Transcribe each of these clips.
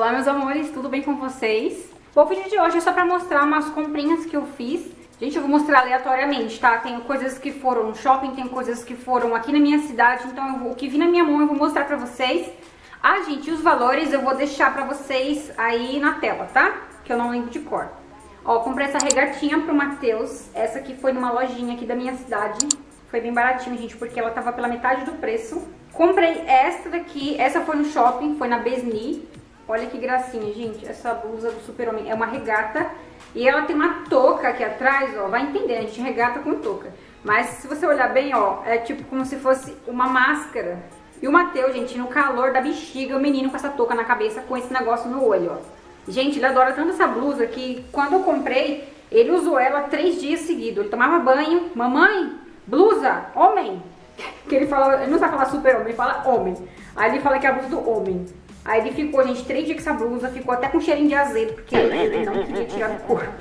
Olá meus amores, tudo bem com vocês? Bom, o vídeo de hoje é só pra mostrar umas comprinhas que eu fiz. Gente, eu vou mostrar aleatoriamente, tá? Tem coisas que foram no shopping, tem coisas que foram aqui na minha cidade. Então o que vi na minha mão eu vou mostrar pra vocês. Ah, gente, os valores eu vou deixar pra vocês aí na tela, tá? Que eu não lembro de cor. Ó, comprei essa regatinha pro Matheus. Essa aqui foi numa lojinha aqui da minha cidade. Foi bem baratinho, gente, porque ela tava pela metade do preço. Comprei esta daqui, essa foi no shopping, foi na Besni. Olha que gracinha, gente, essa blusa do Super-Homem é uma regata. E ela tem uma touca aqui atrás, ó, vai entender, a gente regata com touca. Mas se você olhar bem, ó, é tipo como se fosse uma máscara. E o Matheus, gente, no calor da bexiga, o menino com essa touca na cabeça, com esse negócio no olho, ó. Gente, ele adora tanto essa blusa que quando eu comprei, ele usou ela 3 dias seguidos. Ele tomava banho, mamãe, blusa, homem. Que ele fala, ele não sabe falar Super-Homem, ele fala homem. Aí ele fala que é a blusa do homem. Aí ele ficou, gente, 3 dias com essa blusa, ficou até com cheirinho de azedo, porque ele não podia tirar do corpo.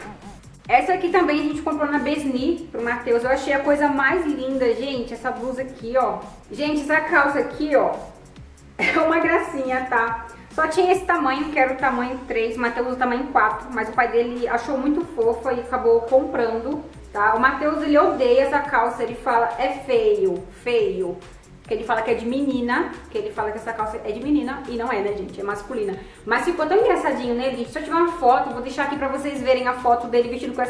Essa aqui também a gente comprou na Besni, pro Matheus. Eu achei a coisa mais linda, gente, essa blusa aqui, ó. Gente, essa calça aqui, ó, é uma gracinha, tá? Só tinha esse tamanho, que era o tamanho 3, o Matheus o tamanho 4, mas o pai dele achou muito fofa e acabou comprando, tá? O Matheus, ele odeia essa calça, ele fala, é feio, feio. Que ele fala que é de menina, que ele fala que essa calça é de menina e não é, né, gente? É masculina. Mas ficou tão engraçadinho nele, gente. Se eu tiver uma foto, vou deixar aqui pra vocês verem a foto dele vestido com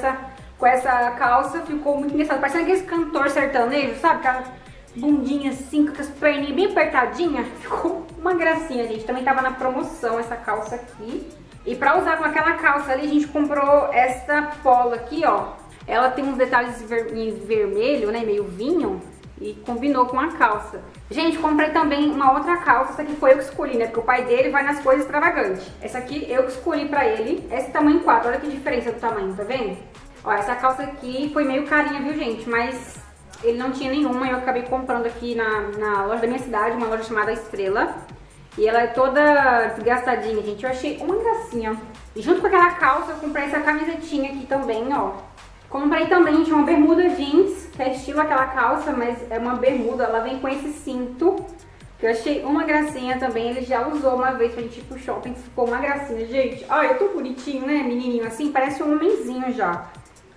essa calça. Ficou muito engraçado. Parecendo aquele cantor sertanejo, sabe? Com a bundinha assim, com as perninhas bem apertadinhas. Ficou uma gracinha, gente. Também tava na promoção essa calça aqui. E pra usar com aquela calça ali, a gente comprou esta polo aqui, ó. Ela tem uns detalhes em vermelho, né? Meio vinho. E combinou com a calça. Gente, comprei também uma outra calça. Essa aqui foi eu que escolhi, né? Porque o pai dele vai nas coisas extravagantes. Essa aqui eu que escolhi pra ele. Esse tamanho 4. Olha que diferença do tamanho, tá vendo? Ó, essa calça aqui foi meio carinha, viu, gente? Mas ele não tinha nenhuma. Eu acabei comprando aqui na loja da minha cidade. Uma loja chamada Estrela. E ela é toda desgastadinha, gente. Eu achei uma gracinha. E junto com aquela calça, eu comprei essa camisetinha aqui também, ó. Comprei também, gente, uma bermuda jeans. Que é estilo aquela calça, mas é uma bermuda. Ela vem com esse cinto, que eu achei uma gracinha também. Ele já usou uma vez pra gente ir pro shopping. Ficou uma gracinha, gente. Olha, eu tô bonitinho, né, menininho? Assim, parece um homenzinho já.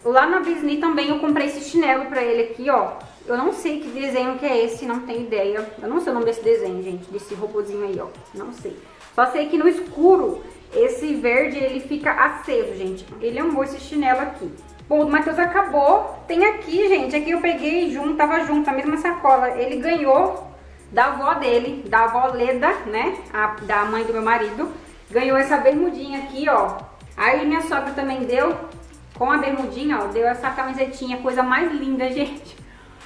Lá na Besni também eu comprei esse chinelo pra ele aqui, ó. Eu não sei que desenho que é esse, não tenho ideia. Eu não sei o nome desse desenho, gente. Desse robozinho aí, ó. Não sei. Só sei que no escuro, esse verde, ele fica aceso, gente. Ele amou esse chinelo aqui. Bom, o Matheus acabou. Tem aqui, gente, aqui eu peguei junto, tava junto, a mesma sacola. Ele ganhou da avó dele, da avó Leda, né, da mãe do meu marido. Ganhou essa bermudinha aqui, ó. Aí minha sogra também deu, com a bermudinha, ó, deu essa camisetinha, coisa mais linda, gente.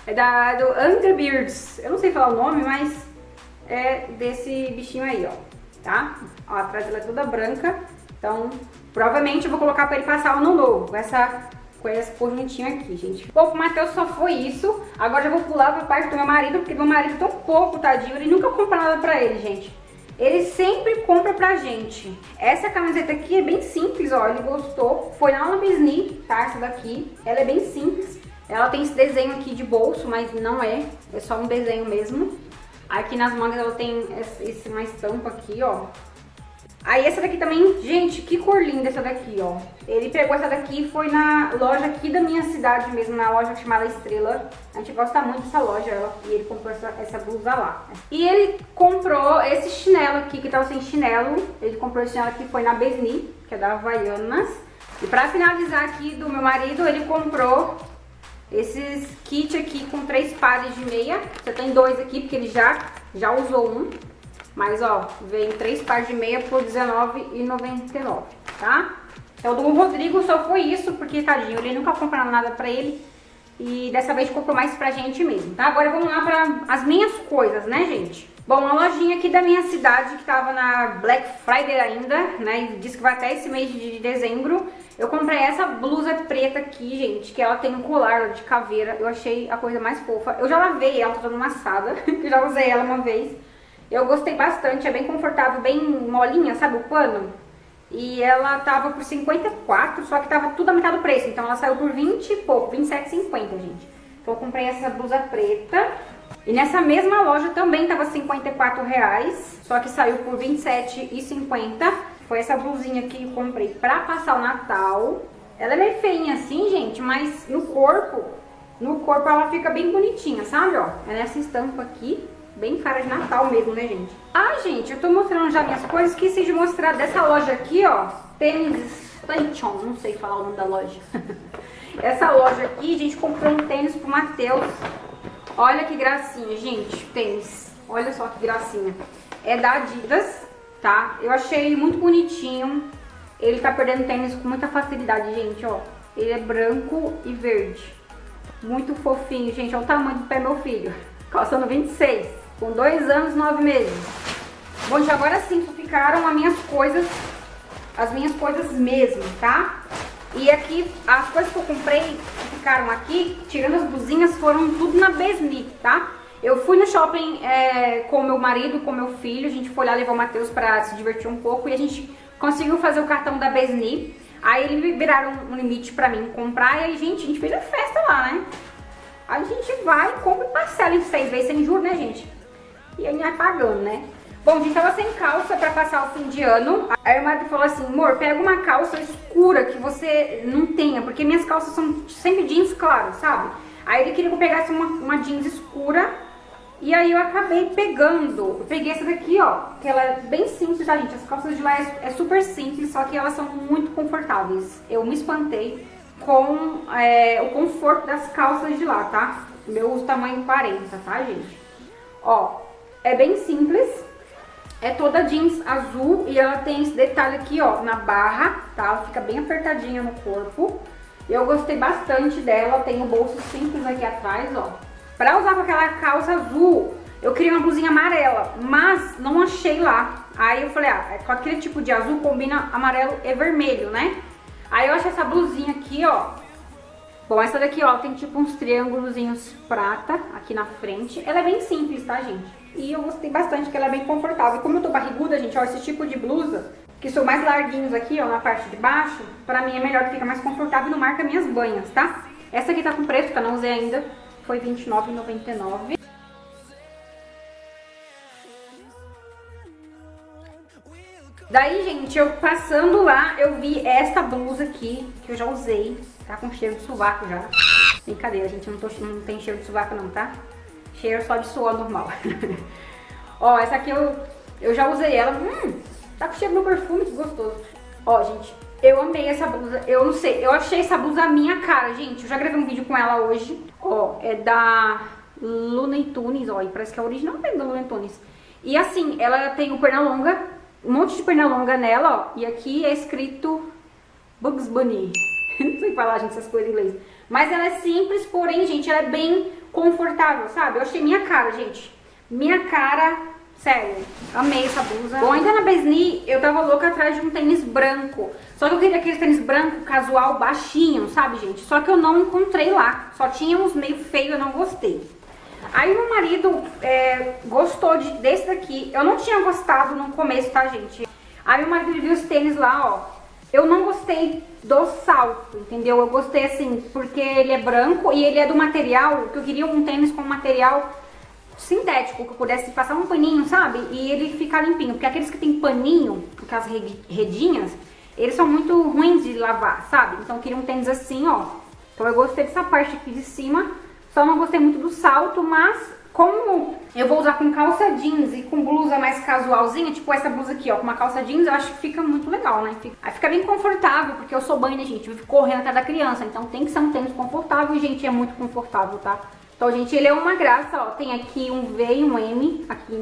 É do Angry Birds, eu não sei falar o nome, mas é desse bichinho aí, ó, tá? Ó, atrás ela é toda branca, então provavelmente eu vou colocar pra ele passar o ano novo, essa... com esse conjuntinho aqui, gente. Bom, pro Matheus só foi isso. Agora já vou pular pra parte do meu marido, porque meu marido é tão pouco, tadinho. Ele nunca compra nada pra ele, gente. Ele sempre compra pra gente. Essa camiseta aqui é bem simples, ó. Ele gostou. Foi lá na Besni, tá? Essa daqui. Ela é bem simples. Ela tem esse desenho aqui de bolso, mas não é. É só um desenho mesmo. Aqui nas mangas ela tem uma estampa aqui, ó. Aí essa daqui também, gente, que cor linda essa daqui, ó. Ele pegou essa daqui e foi na loja aqui da minha cidade mesmo, na loja chamada Estrela. A gente gosta muito dessa loja e ele comprou essa blusa lá. E ele comprou esse chinelo aqui, que tava sem chinelo. Ele comprou esse chinelo aqui, foi na Besni, que é da Havaianas. E pra finalizar aqui do meu marido, ele comprou esses kits aqui com 3 pares de meia. Você tem 2 aqui, porque ele já usou um. Mas, ó, vem 3 pares de meia por R$19,99, tá? Então, do Rodrigo só foi isso, porque, tadinho, ele nunca comprou nada pra ele. E dessa vez comprou mais pra gente mesmo, tá? Agora vamos lá pra as minhas coisas, né, gente? Bom, uma lojinha aqui da minha cidade, que tava na Black Friday ainda, né? E diz que vai até esse mês de dezembro. Eu comprei essa blusa preta aqui, gente, que ela tem um colar de caveira. Eu achei a coisa mais fofa. Eu já lavei ela, tá toda amassada, que eu já usei ela uma vez. Eu gostei bastante, é bem confortável, bem molinha, sabe o pano? E ela tava por 54, só que tava tudo a metade do preço, então ela saiu por 20 e pouco, 27,50, gente. Então eu comprei essa blusa preta. E nessa mesma loja também tava R$54, só que saiu por 27,50. Foi essa blusinha que eu comprei pra passar o Natal. Ela é meio feinha assim, gente, mas no corpo ela fica bem bonitinha, sabe, ó? É nessa estampa aqui, bem cara de Natal mesmo, né, gente? Ah, gente, eu tô mostrando já minhas coisas, esqueci de mostrar dessa loja aqui, ó, Tênis Station, não sei falar o nome da loja. Essa loja aqui, a gente comprou um tênis pro Matheus. Olha que gracinha, gente, tênis. Olha só que gracinha. É da Adidas, tá? Eu achei muito bonitinho. Ele tá perdendo tênis com muita facilidade, gente, ó. Ele é branco e verde. Muito fofinho, gente. Olha o tamanho do pé, meu filho. Calçando 26. Com 2 anos, 9 meses. Bom, gente, agora sim ficaram as minhas coisas mesmo, tá? E aqui, as coisas que eu comprei que ficaram aqui, tirando as blusinhas, foram tudo na Besni, tá? Eu fui no shopping com meu marido, com meu filho. A gente foi lá levar o Matheus pra se divertir um pouco. E a gente conseguiu fazer o cartão da Besni. Aí eles liberaram um limite pra mim comprar. E aí, gente, a gente fez a festa lá, né? Aí a gente vai, compra e parcela em 6 vezes sem juros, né, gente? E aí vai pagando, né? Bom, a gente tava sem calça pra passar o fim de ano. Aí o marido falou assim: amor, pega uma calça escura que você não tenha, porque minhas calças são sempre jeans claro, sabe? Aí ele queria que eu pegasse uma jeans escura. E aí eu acabei pegando, eu peguei essa daqui, ó, que ela é bem simples, tá, gente? As calças de lá é super simples, só que elas são muito confortáveis. Eu me espantei com o conforto das calças de lá, tá? Meu uso tamanho 40, tá, gente? Ó, é bem simples, é toda jeans azul e ela tem esse detalhe aqui, ó, na barra, tá? Ela fica bem apertadinha no corpo. Eu gostei bastante dela, tem o bolso simples aqui atrás, ó. Pra usar com aquela calça azul, eu queria uma blusinha amarela, mas não achei lá. Aí eu falei, ah, com aquele tipo de azul combina amarelo e vermelho, né? Aí eu achei essa blusinha aqui, ó. Bom, essa daqui, ó, tem tipo uns triângulozinhos prata aqui na frente. Ela é bem simples, tá, gente? E eu gostei bastante, que ela é bem confortável. E como eu tô barriguda, gente, ó, esse tipo de blusa, que são mais larguinhos aqui, ó, na parte de baixo, pra mim é melhor, que fica mais confortável e não marca minhas banhas, tá? Essa aqui tá com preço, que eu não usei ainda. Foi R$ 29,99. Daí, gente, eu passando lá, eu vi esta blusa aqui, que eu já usei. Tá com cheiro de sovaco já. Brincadeira, gente, não tem cheiro de sovaco não, tá? Cheiro só de suor normal. Ó, essa aqui eu já usei ela. Tá com cheiro do perfume, que gostoso. Ó, gente, eu amei essa blusa. Eu não sei, eu achei essa blusa a minha cara, gente. Eu já gravei um vídeo com ela hoje. Ó, é da Looney Tunes, ó, e parece que é a original da Looney Tunes. E assim, ela tem o pernalonga, um monte de pernalonga nela, ó. E aqui é escrito Bugs Bunny. Não sei falar, gente, essas coisas em inglês. Mas ela é simples, porém, gente, ela é bem confortável, sabe? Eu achei minha cara, gente. Minha cara... Sério, amei essa blusa. Bom, ainda na Besni, eu tava louca atrás de um tênis branco. Só que eu queria aquele tênis branco casual, baixinho, sabe, gente? Só que eu não encontrei lá. Só tinha uns meio feio, eu não gostei. Aí meu marido gostou desse daqui. Eu não tinha gostado no começo, tá, gente? Aí meu marido viu os tênis lá, ó. Eu não gostei do salto, entendeu? Eu gostei, assim, porque ele é branco e ele é do material, que eu queria um tênis com material... sintético, que eu pudesse passar um paninho, sabe? E ele ficar limpinho, porque aqueles que tem paninho, aquelas redinhas, eles são muito ruins de lavar, sabe? Então eu queria um tênis assim, ó. Então eu gostei dessa parte aqui de cima, só não gostei muito do salto, mas como eu vou usar com calça jeans e com blusa mais casualzinha, tipo essa blusa aqui, ó, com uma calça jeans, eu acho que fica muito legal, né? Aí fica bem confortável, porque eu sou banho, né, gente? Eu fico correndo atrás da criança, então tem que ser um tênis confortável e, gente, é muito confortável, tá? Então, gente, ele é uma graça, ó, tem aqui um V e um M aqui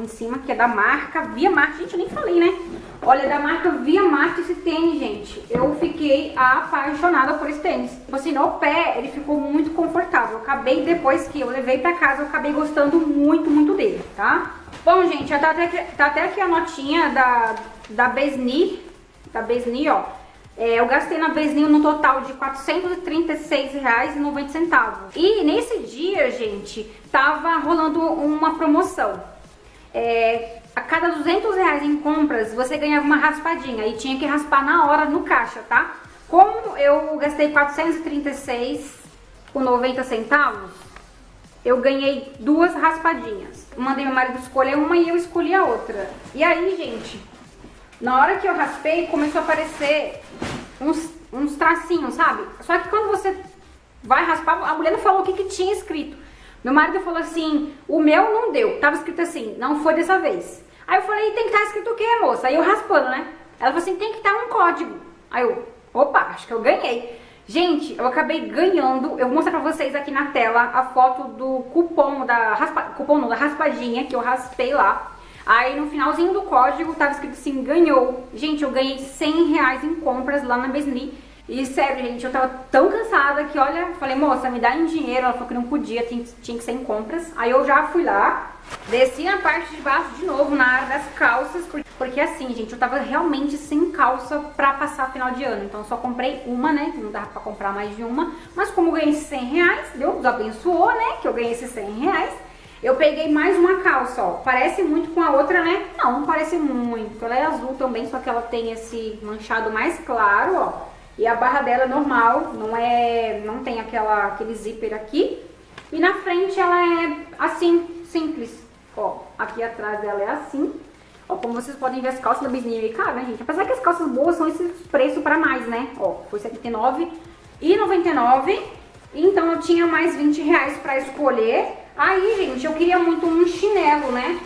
em cima, que é da marca Via Marte. Gente, eu nem falei, né? Olha, é da marca Via Marte esse tênis, gente. Eu fiquei apaixonada por esse tênis. Assim, no pé, ele ficou muito confortável. Eu acabei, depois que eu levei pra casa, eu acabei gostando muito, muito dele, tá? Bom, gente, já tá até aqui a notinha da Besni, ó. Eu gastei na Besni no total de R$ 436,90. E nesse dia, gente, tava rolando uma promoção. A cada R$ 200 em compras, você ganhava uma raspadinha. E tinha que raspar na hora no caixa, tá? Como eu gastei R$ 436,90, eu ganhei 2 raspadinhas. Mandei meu marido escolher uma e eu escolhi a outra. E aí, gente... Na hora que eu raspei, começou a aparecer uns tracinhos, sabe? Só que quando você vai raspar, a mulher não falou o que tinha escrito. Meu marido falou assim, o meu não deu. Tava escrito assim, não foi dessa vez. Aí eu falei, tem que estar escrito o quê, moça? Aí eu raspando, né? Ela falou assim, tem que estar um código. Aí eu, opa, acho que eu ganhei. Gente, eu acabei ganhando, eu vou mostrar pra vocês aqui na tela a foto do cupom, da raspadinha que eu raspei lá. Aí no finalzinho do código tava escrito assim, ganhou. Gente, eu ganhei 100 reais em compras lá na Besni. E sério, gente, eu tava tão cansada que, olha, falei, moça, me dá em dinheiro. Ela falou que não podia, tinha que ser em compras. Aí eu já fui lá, desci na parte de baixo de novo, na área das calças. Porque assim, gente, eu tava realmente sem calça pra passar final de ano. Então eu só comprei uma, né, que não dava pra comprar mais de uma. Mas como eu ganhei esses 100 reais, Deus abençoou, né, que eu ganhei esses 100 reais. Eu peguei mais uma calça, ó, parece muito com a outra, né? Não, não parece muito, ela é azul também, só que ela tem esse manchado mais claro, ó. E a barra dela é normal, não tem aquele zíper aqui. E na frente ela é assim, simples. Ó, aqui atrás dela é assim. Ó, como vocês podem ver, as calças da Besni aí, cara, né, gente? Apesar que as calças boas são esses preços pra mais, né? Ó, foi R$79,99. Então eu tinha mais 20 reais pra escolher. Aí, gente, eu queria muito um chinelo, né?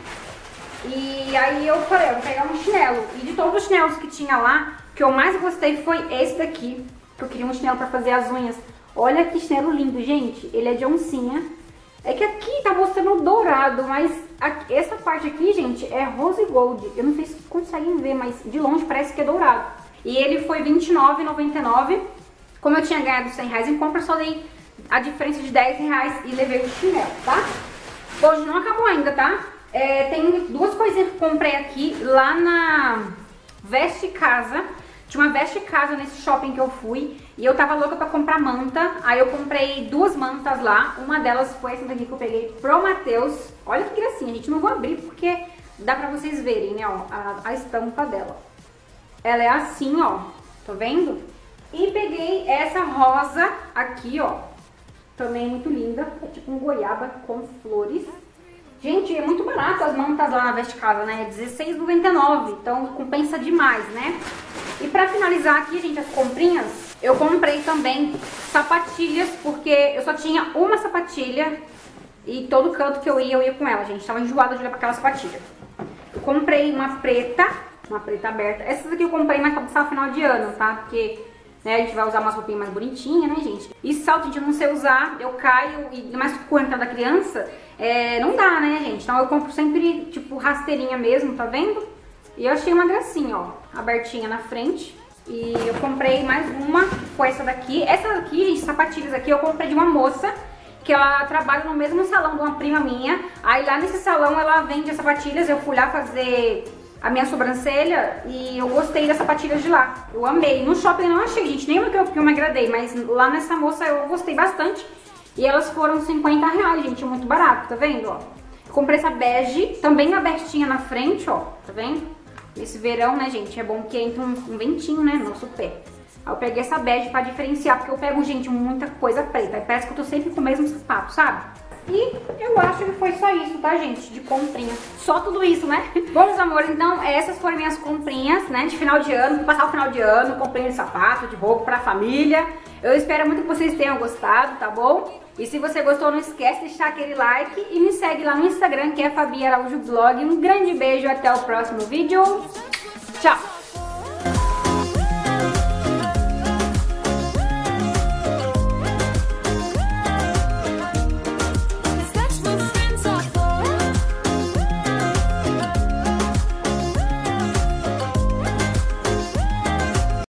E aí eu falei, eu vou pegar um chinelo. E de todos os chinelos que tinha lá, o que eu mais gostei foi esse daqui, que eu queria um chinelo pra fazer as unhas. Olha que chinelo lindo, gente. Ele é de oncinha. É que aqui tá mostrando dourado, mas aqui, essa parte aqui, gente, é rose gold. Eu não sei se vocês conseguem ver, mas de longe parece que é dourado. E ele foi R$29,99. Como eu tinha ganhado 100 reais em compra, só dei a diferença de 10 reais e levei o chinelo, tá? Hoje não acabou ainda, tá? É, tem duas coisinhas que comprei aqui lá na Veste Casa. Tinha uma Veste Casa nesse shopping que eu fui e eu tava louca pra comprar manta. Aí eu comprei duas mantas lá. Uma delas foi essa daqui que eu peguei pro Matheus. Olha que gracinha, gente. Não vou abrir porque dá pra vocês verem, né, ó, a estampa dela. Ela é assim, ó. Tá vendo? E peguei essa rosa aqui, ó. Também muito linda. É tipo um goiaba com flores. Gente, é muito barato as mantas lá na Veste Casa, né? É R$16,99, então compensa demais, né? E pra finalizar aqui, gente, as comprinhas, eu comprei também sapatilhas, porque eu só tinha uma sapatilha e todo canto que eu ia com ela, gente. Tava enjoada de olhar pra aquela sapatilha. Eu comprei uma preta aberta. Essas aqui eu comprei mais pra passar o final de ano, tá? Porque, né, a gente vai usar umas roupinhas mais bonitinhas, né, gente? E salto, gente, eu não sei usar, eu caio, e mais com a entrada da criança, não dá, né, gente? Então eu compro sempre, tipo, rasteirinha mesmo, tá vendo? E eu achei uma gracinha, ó, abertinha na frente. E eu comprei mais uma, foi essa daqui. Essa daqui, gente, sapatilhas aqui, eu comprei de uma moça, que ela trabalha no mesmo salão de uma prima minha. Aí lá nesse salão ela vende as sapatilhas, eu fui lá fazer a minha sobrancelha e eu gostei das sapatilhas de lá. Eu amei. No shopping eu não achei, gente, nenhuma que eu me agradei, mas lá nessa moça eu gostei bastante. E elas foram R$50, gente, muito barato, tá vendo, ó? Eu comprei essa bege, também abertinha na frente, ó, tá vendo? Nesse verão, né, gente, é bom que entra um ventinho, né, no nosso pé. Aí eu peguei essa bege pra diferenciar, porque eu pego, gente, muita coisa preta. Aí parece que eu tô sempre com o mesmo sapato, sabe? E eu acho que foi só isso, tá, gente? De comprinha. Só tudo isso, né? Bom, meus amores, então essas foram minhas comprinhas, né? De final de ano, passar o final de ano, comprinha de sapato, de roupa pra família. Eu espero muito que vocês tenham gostado, tá bom? E se você gostou, não esquece de deixar aquele like e me segue lá no Instagram, que é Fabi Araújo Blog. Um grande beijo, até o próximo vídeo. Tchau!